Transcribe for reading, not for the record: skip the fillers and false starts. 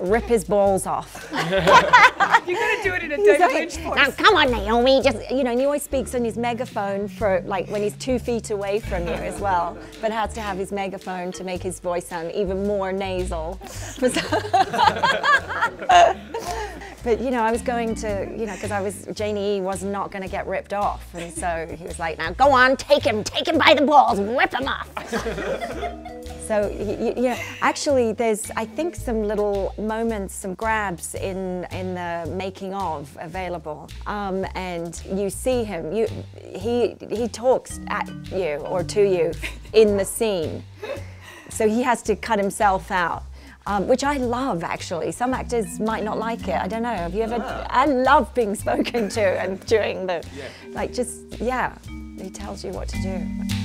rip his balls off. You're gonna do it in a David Lynch voice. Now come on, Naomi, just, you know, and he always speaks on his megaphone for, like, when he's 2 feet away from you as well, but has to have his megaphone to make his voice sound even more nasal. But, you know, I was going to, you know, because Janie E was not going to get ripped off. And so he was like, now go on, take him by the balls, whip him off. So, you know, actually there's, I think, some little moments, some grabs in the making of available. And you see him, he talks at you or to you in the scene. So he has to cut himself out. Which I love, actually. Some actors might not like it. I don't know. Have you ever? I love being spoken to and doing the, like, just, yeah. He tells you what to do.